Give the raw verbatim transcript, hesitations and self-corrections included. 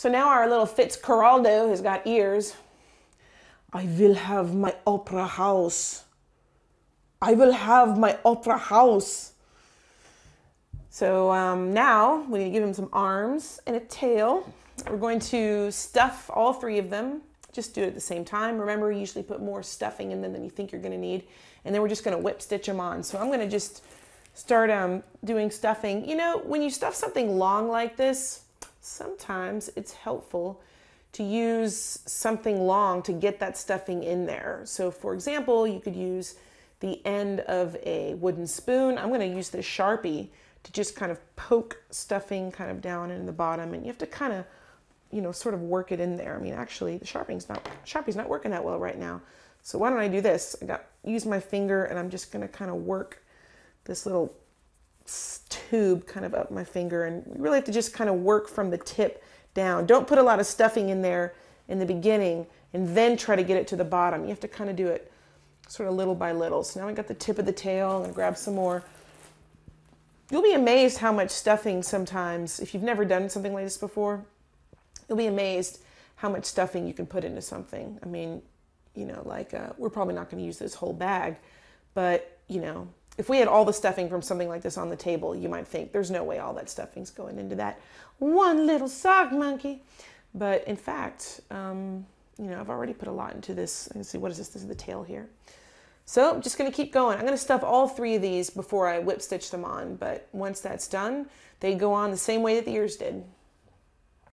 So now our little Fitzcarraldo has got ears. I will have my opera house. I will have my opera house. So um, now we need to give him some arms and a tail. We're going to stuff all three of them. Just do it at the same time. Remember, you usually put more stuffing in them than you think you're going to need. And then we're just going to whip stitch them on. So I'm going to just start um, doing stuffing. You know, when you stuff something long like this, sometimes it's helpful to use something long to get that stuffing in there. So for example, you could use the end of a wooden spoon. I'm going to use this Sharpie to just kind of poke stuffing kind of down in the bottom, and you have to kind of, you know, sort of work it in there. I mean, actually the Sharpie's not, Sharpie's not working that well right now. So why don't I do this? I got use my finger, and I'm just going to kind of work this little tube kind of up my finger, and you really have to just kind of work from the tip down. Don't put a lot of stuffing in there in the beginning and then try to get it to the bottom. You have to kind of do it sort of little by little. So now I got the tip of the tail. I'm going to grab some more. You'll be amazed how much stuffing sometimes, if you've never done something like this before, you'll be amazed how much stuffing you can put into something. I mean, you know, like uh, we're probably not going to use this whole bag, but you know, if we had all the stuffing from something like this on the table, you might think there's no way all that stuffing's going into that one little sock monkey. But in fact, um, you know, I've already put a lot into this. Let's see, what is this? This is the tail here. So I'm just going to keep going. I'm going to stuff all three of these before I whip stitch them on. But once that's done, they go on the same way that the ears did.